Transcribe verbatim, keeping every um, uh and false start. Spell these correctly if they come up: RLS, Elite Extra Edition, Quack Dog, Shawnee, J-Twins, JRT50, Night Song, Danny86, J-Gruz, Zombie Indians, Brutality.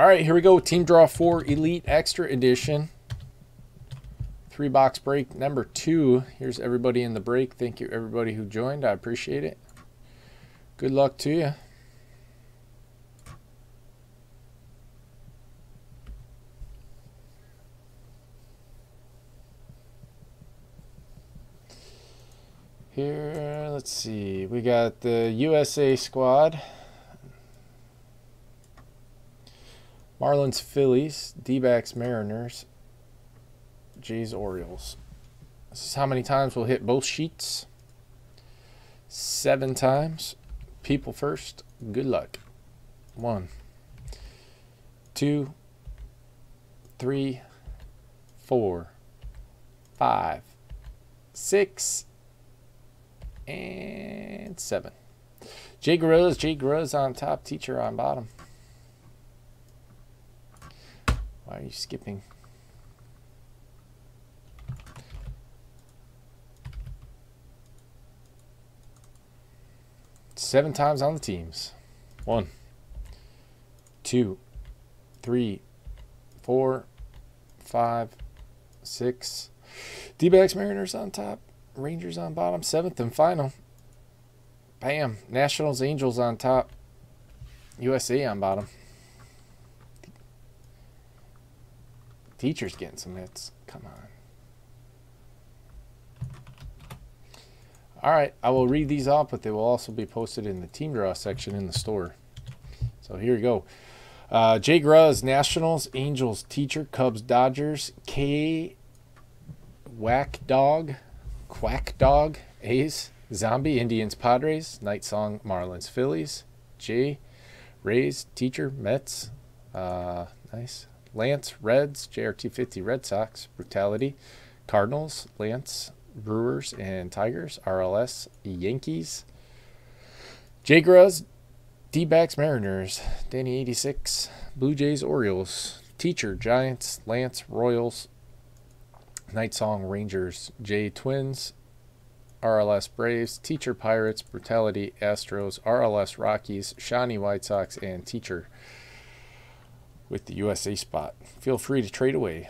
All right, here we go. Team Draw four Elite Extra Edition. Three box break number two. Here's everybody in the break. Thank you, everybody who joined. I appreciate it. Good luck to you. Here, let's see. We got the U S A squad. Marlins, Phillies, D-backs, Mariners, Jays, Orioles. This is how many times we'll hit both sheets. Seven times. People first. Good luck. One, two, three, four, five, six, and seven. J-Gruz, J-Gruz on top, Teacher on bottom. Why are you skipping? Seven times on the teams. One, two, three, four, five, six. D-backs, Mariners on top, Rangers on bottom. Seventh and final. Bam. Nationals, Angels on top, U S A on bottom. Teacher's getting some hits. Come on. All right, I will read these off, but they will also be posted in the team draw section in the store. So here you go. Uh, J-Gruz, Nationals, Angels, Teacher, Cubs, Dodgers, K, Quack Dog, Quack Dog, A's, Zombie, Indians, Padres, Night Song, Marlins, Phillies, J, Rays, Teacher, Mets. Uh, nice. Lance, Reds, J R T fifty, Red Sox, Brutality, Cardinals, Lance, Brewers, and Tigers, R L S, Yankees, J-Gruz, D-backs, Mariners, Danny eighty-six, Blue Jays, Orioles, Teacher, Giants, Lance, Royals, Night Song, Rangers, J-Twins, R L S, Braves, Teacher, Pirates, Brutality, Astros, R L S, Rockies, Shawnee, White Sox, and Teacher with the U S A spot. Feel free to trade away.